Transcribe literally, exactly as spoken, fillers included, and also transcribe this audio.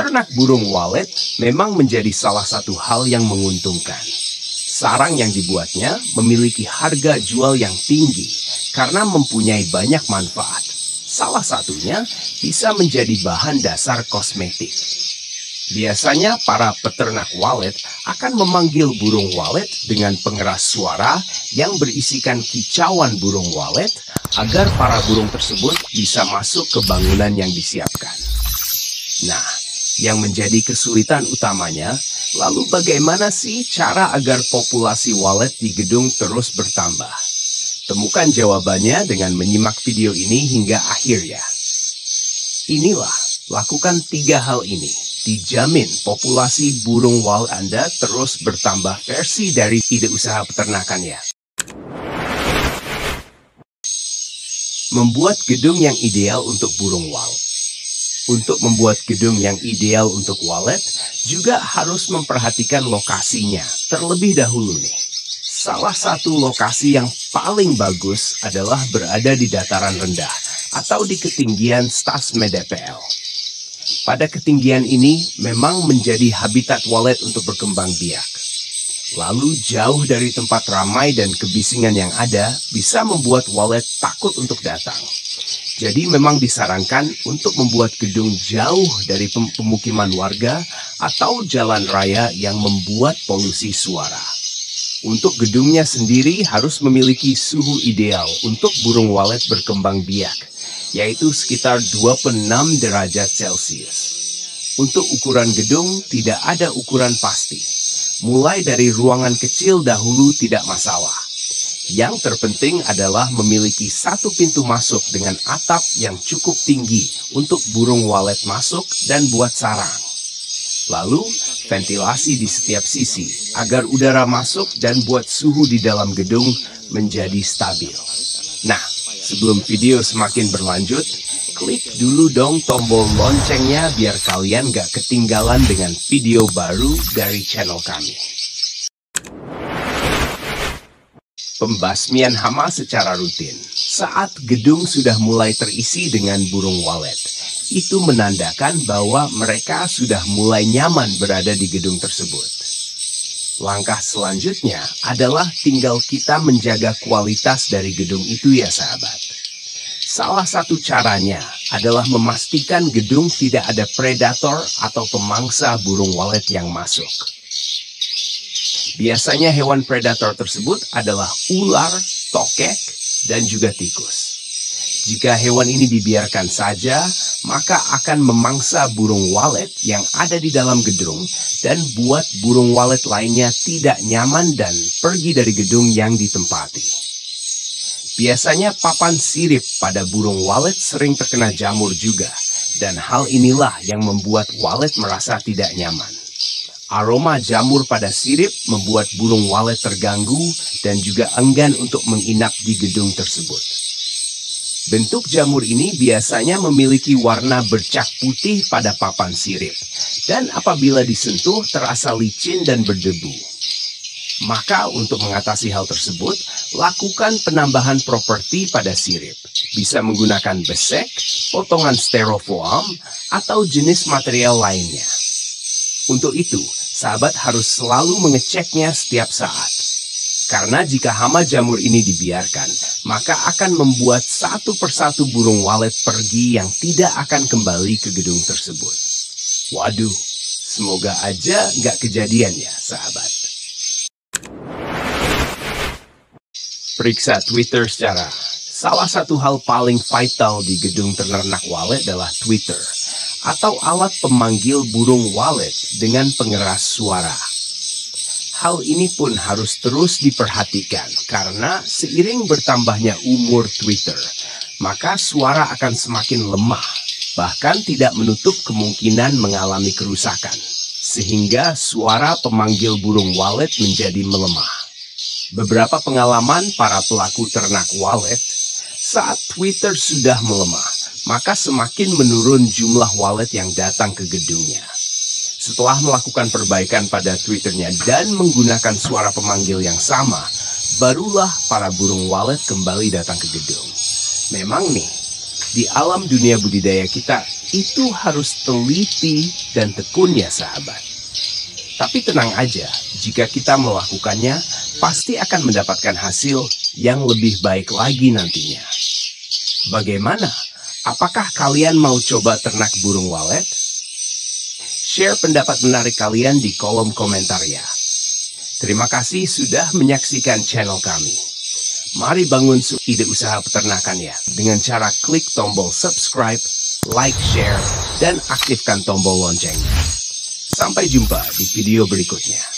peternak burung walet memang menjadi salah satu hal yang menguntungkan. Sarang yang dibuatnya memiliki harga jual yang tinggi karena mempunyai banyak manfaat. Salah satunya bisa menjadi bahan dasar kosmetik. Biasanya para peternak walet akan memanggil burung walet dengan pengeras suara yang berisikan kicauan burung walet agar para burung tersebut bisa masuk ke bangunan yang disiapkan. Nah, yang menjadi kesulitan utamanya, lalu bagaimana sih cara agar populasi walet di gedung terus bertambah? Temukan jawabannya dengan menyimak video ini hingga akhir ya. Inilah, lakukan tiga hal ini. Dijamin populasi burung walet Anda terus bertambah versi dari ide usaha peternakan ya. Membuat gedung yang ideal untuk burung walet. Untuk membuat gedung yang ideal untuk walet, juga harus memperhatikan lokasinya terlebih dahulu nih. Salah satu lokasi yang paling bagus adalah berada di dataran rendah atau di ketinggian Stasme D P L. Pada ketinggian ini memang menjadi habitat walet untuk berkembang biak. Lalu jauh dari tempat ramai dan kebisingan yang ada bisa membuat walet takut untuk datang. Jadi memang disarankan untuk membuat gedung jauh dari pemukiman warga atau jalan raya yang membuat polusi suara. Untuk gedungnya sendiri harus memiliki suhu ideal untuk burung walet berkembang biak, yaitu sekitar dua puluh enam derajat Celcius. Untuk ukuran gedung, tidak ada ukuran pasti. Mulai dari ruangan kecil dahulu tidak masalah. Yang terpenting adalah memiliki satu pintu masuk dengan atap yang cukup tinggi untuk burung walet masuk dan buat sarang. Lalu, ventilasi di setiap sisi agar udara masuk dan buat suhu di dalam gedung menjadi stabil. Nah, sebelum video semakin berlanjut, klik dulu dong tombol loncengnya biar kalian gak ketinggalan dengan video baru dari channel kami. Pembasmian hama secara rutin. Saat gedung sudah mulai terisi dengan burung walet, itu menandakan bahwa mereka sudah mulai nyaman berada di gedung tersebut. Langkah selanjutnya adalah tinggal kita menjaga kualitas dari gedung itu ya sahabat. Salah satu caranya adalah memastikan gedung tidak ada predator atau pemangsa burung walet yang masuk. Biasanya hewan predator tersebut adalah ular, tokek, dan juga tikus. Jika hewan ini dibiarkan saja, maka akan memangsa burung walet yang ada di dalam gedung dan buat burung walet lainnya tidak nyaman dan pergi dari gedung yang ditempati. Biasanya papan sirip pada burung walet sering terkena jamur juga, dan hal inilah yang membuat walet merasa tidak nyaman. Aroma jamur pada sirip membuat burung walet terganggu dan juga enggan untuk menginap di gedung tersebut. Bentuk jamur ini biasanya memiliki warna bercak putih pada papan sirip, dan apabila disentuh terasa licin dan berdebu. Maka untuk mengatasi hal tersebut, lakukan penambahan properti pada sirip. Bisa menggunakan besek, potongan styrofoam, atau jenis material lainnya. Untuk itu, sahabat harus selalu mengeceknya setiap saat. Karena jika hama jamur ini dibiarkan, maka akan membuat satu persatu burung walet pergi yang tidak akan kembali ke gedung tersebut. Waduh, semoga aja nggak kejadian ya, sahabat. Periksa Twitter secara. Salah satu hal paling vital di gedung ternak walet adalah Twitter, atau alat pemanggil burung walet dengan pengeras suara. Hal ini pun harus terus diperhatikan karena seiring bertambahnya umur Twitter, maka suara akan semakin lemah, bahkan tidak menutup kemungkinan mengalami kerusakan, sehingga suara pemanggil burung walet menjadi melemah. Beberapa pengalaman para pelaku ternak walet, saat Twitter sudah melemah, maka semakin menurun jumlah walet yang datang ke gedungnya. Setelah melakukan perbaikan pada Twitternya dan menggunakan suara pemanggil yang sama, barulah para burung walet kembali datang ke gedung. Memang nih, di alam dunia budidaya kita itu harus teliti dan tekun ya sahabat. Tapi tenang aja, jika kita melakukannya pasti akan mendapatkan hasil yang lebih baik lagi nantinya. Bagaimana? Apakah kalian mau coba ternak burung walet? Share pendapat menarik kalian di kolom komentar ya. Terima kasih sudah menyaksikan channel kami. Mari bangun ide usaha peternakan ya, dengan cara klik tombol subscribe, like, share, dan aktifkan tombol loncengnya. Sampai jumpa di video berikutnya.